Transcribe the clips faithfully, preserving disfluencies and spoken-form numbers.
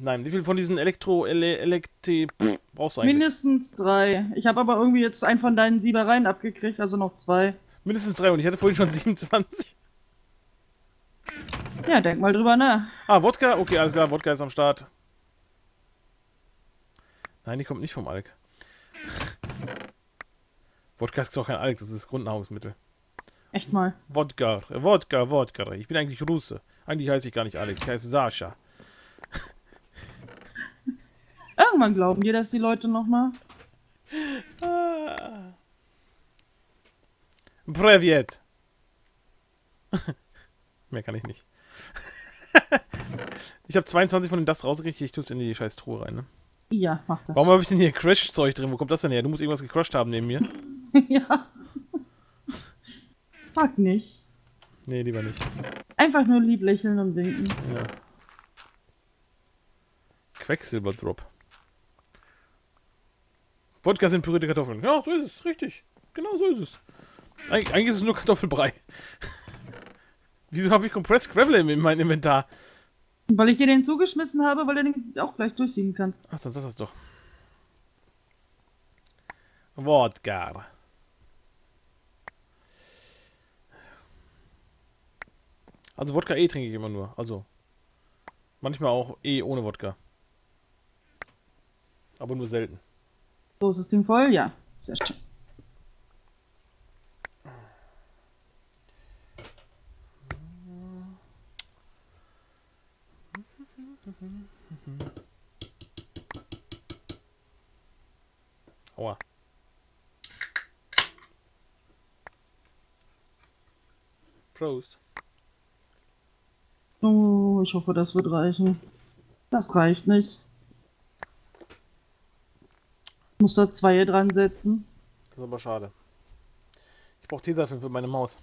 Nein, wie viel von diesen Elektro... Ele Elekti pff, brauchst du eigentlich? Mindestens drei. Ich habe aber irgendwie jetzt einen von deinen Siebereien abgekriegt, also noch zwei. Mindestens drei und ich hatte vorhin schon siebenundzwanzig. Ja, denk mal drüber nach. Ah, Wodka? Okay, alles klar, Wodka ist am Start. Nein, die kommt nicht vom Alk. Wodka ist doch kein Alk, das ist Grundnahrungsmittel. Echt mal? Wodka, Wodka, Wodka. Ich bin eigentlich Russe. Eigentlich heiße ich gar nicht Alek, ich heiße Sascha. Irgendwann glauben dir das die Leute nochmal. Ah. Privet. Mehr kann ich nicht. Ich habe zweiundzwanzig von dem das rausgekriegt, ich tue es in die scheiß Truhe rein, ne? Ja, mach das. Warum habe ich denn hier Crash-Zeug drin? Wo kommt das denn her? Du musst irgendwas gecrashed haben neben mir. Ja. Fuck nicht. Nee, lieber nicht. Einfach nur lieb lächeln und winken. Ja. Quecksilberdrop. Wodka sind pürierte Kartoffeln. Ja, so ist es. Richtig. Genau so ist es. Eig eigentlich ist es nur Kartoffelbrei. Wieso habe ich Compressed Gravel in meinem Inventar? Weil ich dir den zugeschmissen habe, weil du den auch gleich durchziehen kannst. Ach, dann sag das doch. Wodka. Also Wodka E trinke ich immer nur. Also manchmal auch E ohne Wodka. Aber nur selten. So ist das Ding voll? Ja. Sehr schön. Aua. Prost. Oh, ich hoffe, das wird reichen. Das reicht nicht. Ich muss da zwei hier dran setzen. Das ist aber schade. Ich brauche Tesafilm für meine Maus.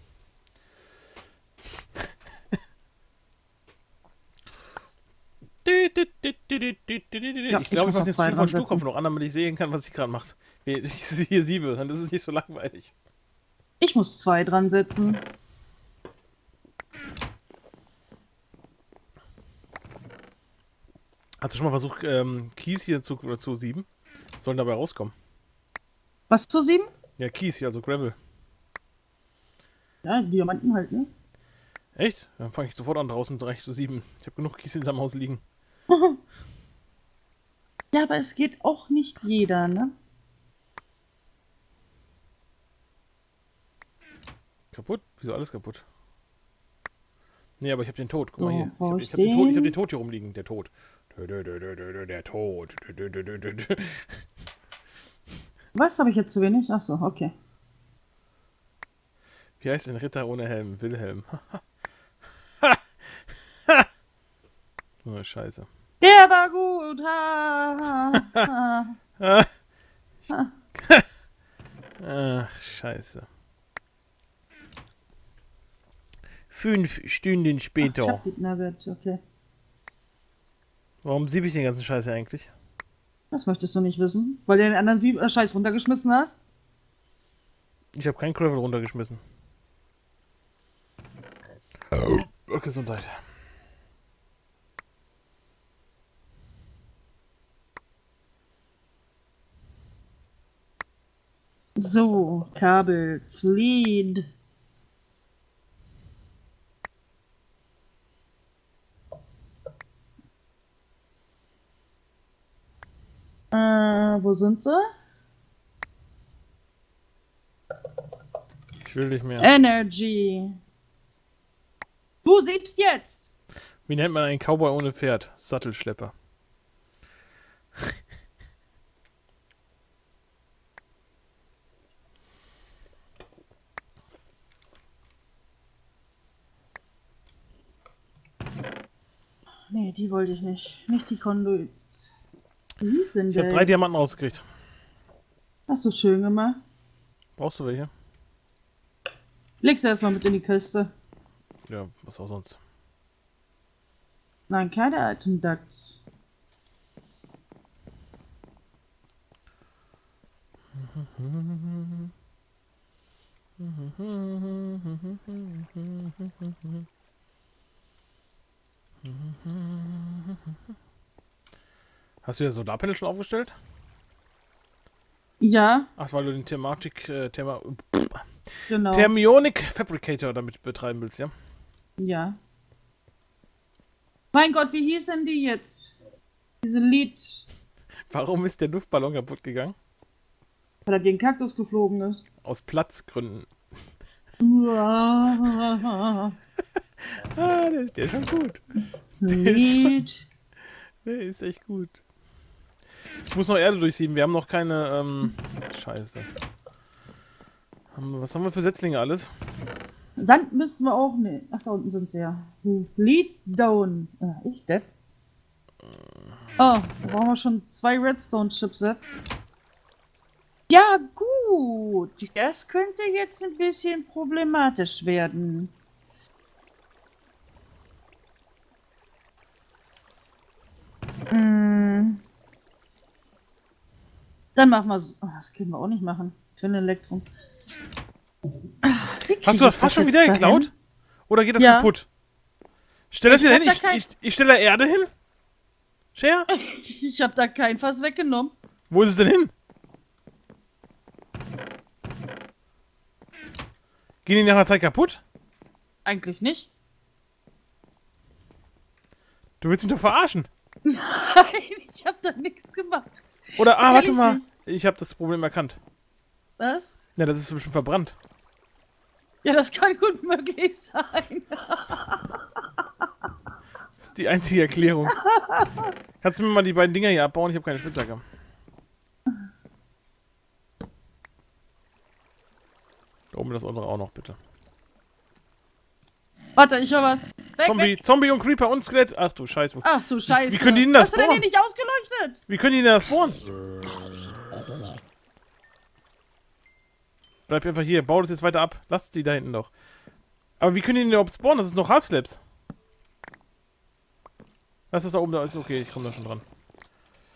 Ja, ich glaube, ich, ich mache jetzt zwei von Sturkopf noch an, damit ich sehen kann, was ich gerade mache. Ich sehe hier sieben, dann ist es nicht so langweilig. Ich muss zwei dran setzen. Hast du schon mal versucht, ähm, Kies hier zu, oder zu sieben? Sollen dabei rauskommen. Was zu sieben? Ja, Kies, also Gravel. Ja, Diamanten halt, ne? Echt? Dann fange ich sofort an, draußen drei zu sieben. Ich habe genug Kies hinterm Haus liegen. Ja, aber es geht auch nicht jeder, ne? Kaputt? Wieso alles kaputt? Nee, aber ich habe den Tod. Guck so, mal hier. Ich habe ich hab den, Tod, ich hab den Tod hier rumliegen. Der Tod. Der Tod. Was habe ich jetzt zu wenig? Achso, okay. Wie heißt ein Ritter ohne Helm? Wilhelm. Oh, Scheiße. Der war gut. Ha, ha, ha. Ach, Scheiße. Fünf Stunden später. Ach, ich okay. Warum sieb ich den ganzen Scheiß hier eigentlich? Das möchtest du nicht wissen. Weil du den anderen Sieb äh, Scheiß runtergeschmissen hast? Ich habe keinen Gravel runtergeschmissen. Oh. Gesundheit. So, Kabel, Sleed. Äh, wo sind sie? Ich will nicht mehr. Energy. Du siebst jetzt! Wie nennt man einen Cowboy ohne Pferd? Sattelschlepper. Nee, die wollte ich nicht. Nicht die Konduits. Die sind ich habe drei Diamanten rausgekriegt. Hast du schön gemacht. Brauchst du welche? Leg's erstmal mit in die Kiste. Ja, was auch sonst. Nein, keine alten Ducks. Hast du ja Solarpanel schon aufgestellt? Ja. Ach, weil du den Thematik, äh, Thema, pff, genau. Thermionic Fabricator damit betreiben willst, ja? Ja. Mein Gott, wie hießen die jetzt? Diese Lied. Warum ist der Luftballon kaputt gegangen? Weil er gegen Kaktus geflogen ist. Aus Platzgründen. Ah, der ist, der ist schon gut. Der ist, schon, der ist echt gut. Ich muss noch Erde durchsieben, wir haben noch keine, ähm, Scheiße. Was haben wir für Setzlinge alles? Sand müssten wir auch, ne, ach, da unten sind sie ja. Leads down. Ah, ich depp. Oh, da brauchen wir schon zwei Redstone-Chipsets. Ja, gut. Das könnte jetzt ein bisschen problematisch werden. Hm. Dann machen wir so. Oh, das können wir auch nicht machen. Twin Elektron. Ach, hast du das fast schon wieder dahin? Geklaut? Oder geht das ja. kaputt? Stell das ich wieder hin. Da ich, kein... ich, ich stelle da Erde hin. Scher? Ich habe da kein Fass weggenommen. Wo ist es denn hin? Gehen die nach einer Zeit kaputt? Eigentlich nicht. Du willst mich doch verarschen. Nein, ich habe da nichts gemacht. Oder, ah, warte mal. Ich habe das Problem erkannt. Was? Na, das ist bestimmt verbrannt. Ja, das kann gut möglich sein. Das ist die einzige Erklärung. Kannst du mir mal die beiden Dinger hier abbauen? Ich habe keine Spitzhacke. Da oben das andere auch noch, bitte. Warte, ich höre was. Weg, Zombie, weg. Zombie und Creeper und Skelett. Ach du Scheiße. Ach du Scheiße. Wie, wie können die denn das spawnen? Hast du denn die nicht ausgeleuchtet? Wie können die denn das spawnen? Bleib einfach hier. Bau das jetzt weiter ab. Lass die da hinten doch. Aber wie können die denn überhaupt spawnen? Das ist noch Half-Slaps. Lass das da oben. Da ist okay. Ich komme da schon dran.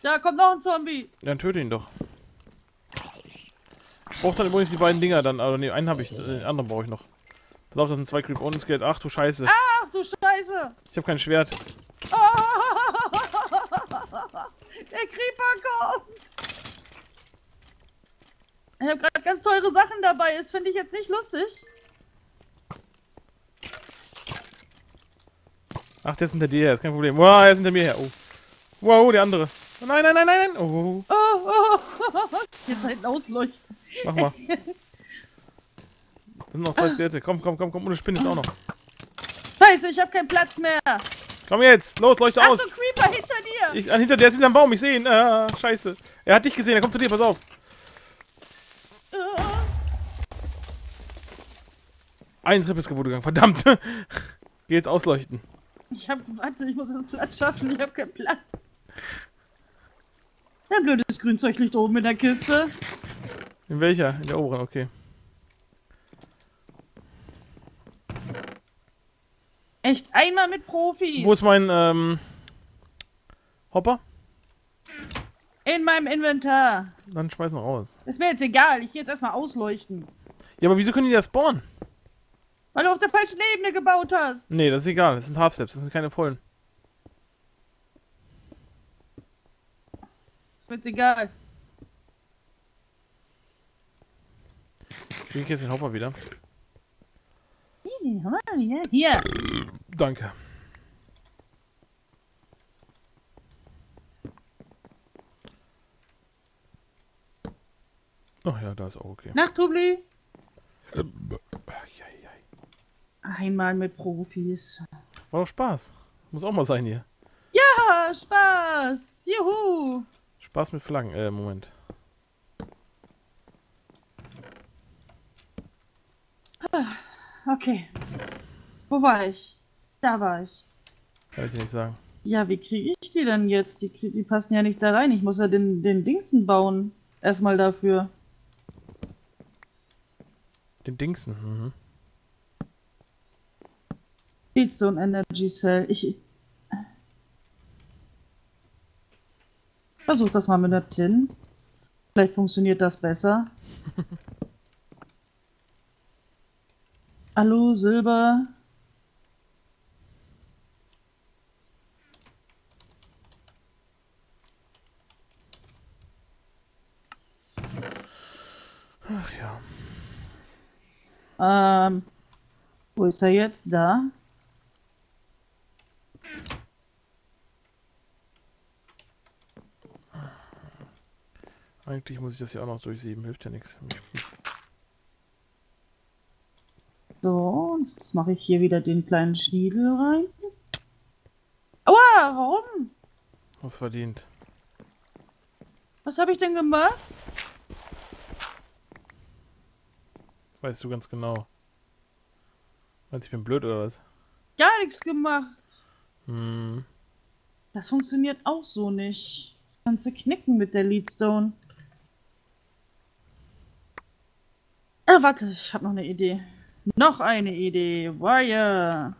Da kommt noch ein Zombie. Dann töte ihn doch. Ich brauche dann übrigens die beiden Dinger dann. Also ne, einen habe ich. Den anderen brauche ich noch. Pass auf, das sind zwei Creep und Skelett. Ach du Scheiße. Ach du Scheiße. Ich habe kein Schwert. Oh, der Creeper kommt. Ich habe gerade ganz teure Sachen dabei. Das finde ich jetzt nicht lustig. Ach, der ist hinter dir her. Ist kein Problem. Wow, der ist hinter mir her. Oh. Wow, der andere. Oh, nein, nein, nein, nein. Oh. Oh, oh, oh. Jetzt halt ausleuchten. Mach mal. Das sind noch zwei Skelette. Komm, komm, komm, komm. Und eine Spinne ist auch noch. Scheiße, ich habe keinen Platz mehr. Komm jetzt. Los, leuchte aus. Ach, so Creeper hinter dir. Ich, hinter der ist hinterm Baum. Ich sehe ihn. Ah, scheiße. Er hat dich gesehen. Er kommt zu dir. Pass auf. Ein Trip ist kaputt gegangen, verdammt! Geh jetzt ausleuchten. Ich hab. Warte, ich muss das Platz schaffen, ich hab keinen Platz. Ja, blödes Grünzeug liegt oben in der Kiste. In welcher? In der oberen, okay. Echt einmal mit Profis! Wo ist mein ähm, Hopper? In meinem Inventar. Dann schmeiß noch raus. Ist mir jetzt egal, ich geh jetzt erstmal ausleuchten. Ja, aber wieso können die das spawnen? Weil du auf der falschen Ebene gebaut hast. Nee, das ist egal. Das sind Half-Steps, das sind keine vollen. Ist mir jetzt egal. Ich krieg jetzt den Hopper wieder. Hier, hier. Danke. Ach ja, da ist auch okay. Nacht, Tubli. Einmal mit Profis. War doch Spaß. Muss auch mal sein hier. Ja, Spaß. Juhu. Spaß mit Flaggen. Äh, Moment. Okay. Wo war ich? Da war ich. Kann ich nicht sagen. Ja, wie kriege ich die denn jetzt? Die, die passen ja nicht da rein. Ich muss ja den, den Dingsen bauen. Erstmal dafür. Den Dingsen? Mhm. So ein Energy Cell. Ich versuch das mal mit der Tin. Vielleicht funktioniert das besser. Hallo, Silber. Ach ja. Ähm, wo ist er jetzt? Da? Eigentlich muss ich das hier auch noch durchsieben, hilft ja nichts. So, jetzt mache ich hier wieder den kleinen Schniedel rein. Aua, warum? Was verdient? Was habe ich denn gemacht? Weißt du ganz genau. Meinst du, ich bin blöd oder was? Gar nichts gemacht. Hm. Das funktioniert auch so nicht. Das ganze Knicken mit der Leadstone. Ah, warte, ich habe noch eine Idee. Noch eine Idee. Wire.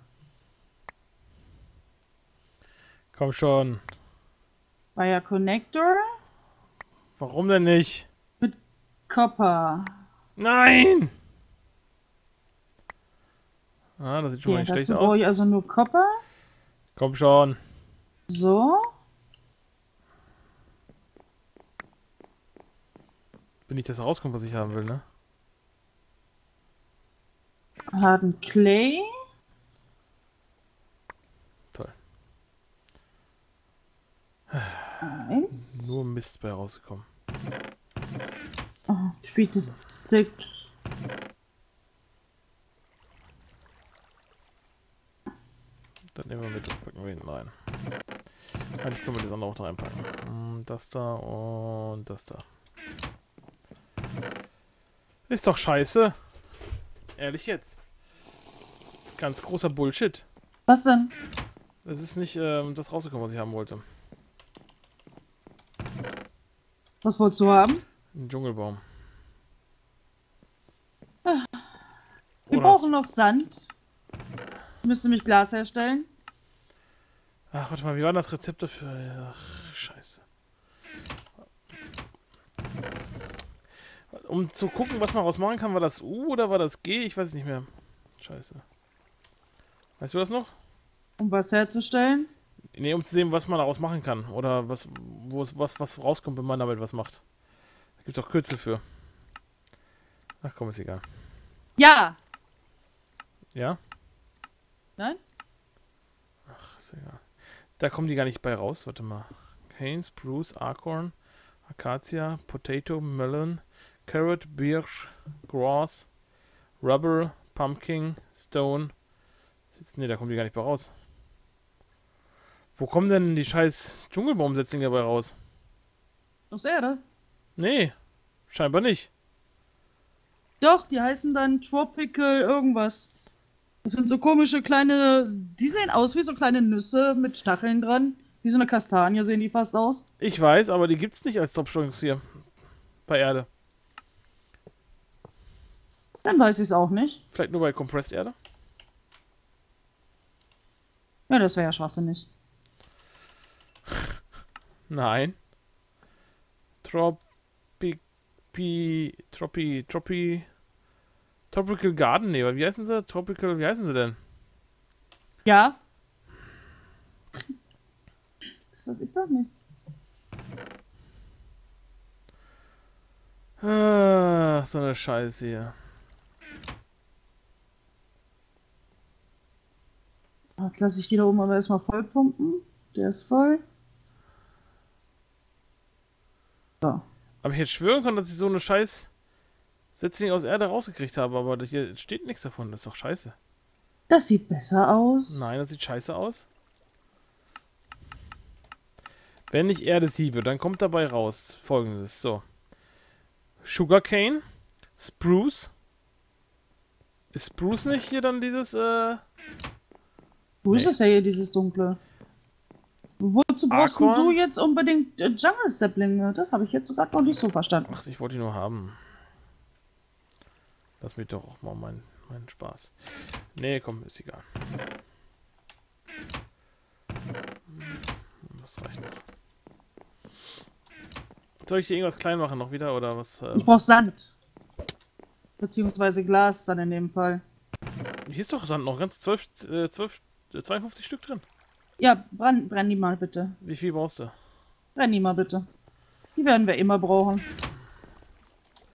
Komm schon. Wire Connector? Warum denn nicht? Mit Copper. Nein! Ah, das sieht schon ja, mal nicht schlecht aus. Dazu brauche ich also nur Copper? Komm schon. So? Wenn ich das rauskommt, was ich haben will, ne? Harden Clay. Toll. Eins. Nur Mist bei rausgekommen. Oh, sweetest Stick. Dann nehmen wir mit, das packen wir hinten rein. Eigentlich können wir das andere auch da reinpacken. Das da und das da. Ist doch scheiße. Ehrlich jetzt. Ganz großer Bullshit. Was denn? Es ist nicht ähm, das rausgekommen, was ich haben wollte. Was wolltest du haben? Ein Dschungelbaum. Ah. Wir Oder brauchen noch Sand. Müsste mit Glas herstellen. Ach, warte mal, wie war das Rezept dafür? Ach, scheiße. Um zu gucken, was man rausmachen kann, war das U oder war das G? Ich weiß nicht mehr. Scheiße. Weißt du das noch? Um was herzustellen? Ne, um zu sehen, was man daraus machen kann. Oder was, wo es, was, was rauskommt, wenn man damit was macht. Da gibt es auch Kürzel für. Ach komm, ist egal. Ja! Ja? Nein? Ach, ist egal. Da kommen die gar nicht bei raus. Warte mal. Cane, Spruce, Acorn, Acacia, Potato, Melon, Carrot, Birch, Grass, Rubber, Pumpkin, Stone. Ne, da kommen die gar nicht bei raus. Wo kommen denn die scheiß Dschungelbaumsetzlinge dabei raus? Aus Erde? Nee, scheinbar nicht. Doch, die heißen dann Tropical irgendwas. Das sind so komische kleine... Die sehen aus wie so kleine Nüsse mit Stacheln dran. Wie so eine Kastanie sehen die fast aus. Ich weiß, aber die gibt's nicht als Topschungs hier. Bei Erde. Dann weiß ich es auch nicht. Vielleicht nur bei Compressed Erde? Ja, das wäre ja schwachsinnig. Nein. Tropi... Tropi... Tropi... Tropical Garden? Nee, wie heißen sie? Tropical... Wie heißen sie denn? Ja. Das weiß ich doch nicht. Ah, so eine Scheiße hier. Jetzt lasse ich die da oben aber erstmal voll pumpen. Der ist voll. So. Aber ich hätte schwören können, dass ich so eine scheiß Setzling aus Erde rausgekriegt habe, aber hier steht nichts davon. Das ist doch scheiße. Das sieht besser aus. Nein, das sieht scheiße aus. Wenn ich Erde siebe, dann kommt dabei raus folgendes. So. Sugarcane. Spruce. Ist Spruce nicht hier dann dieses, äh... Wo ist das ja hier, dieses Dunkle? Wozu brauchst du jetzt unbedingt äh, Jungle-Saplinge? Das habe ich jetzt gerade noch nicht so verstanden. Ach, ich wollte die nur haben. Lass mich doch auch mal meinen mein Spaß. Nee, komm, ist egal. Das reicht noch. Soll ich hier irgendwas klein machen noch wieder, oder was? Ähm? Ich brauch Sand. Beziehungsweise Glas dann in dem Fall. Hier ist doch Sand noch ganz zwölf, zwölf, zweiundfünfzig Stück drin. Ja, brenn, brenn die mal bitte. Wie viel brauchst du? Brenn die mal bitte. Die werden wir immer brauchen.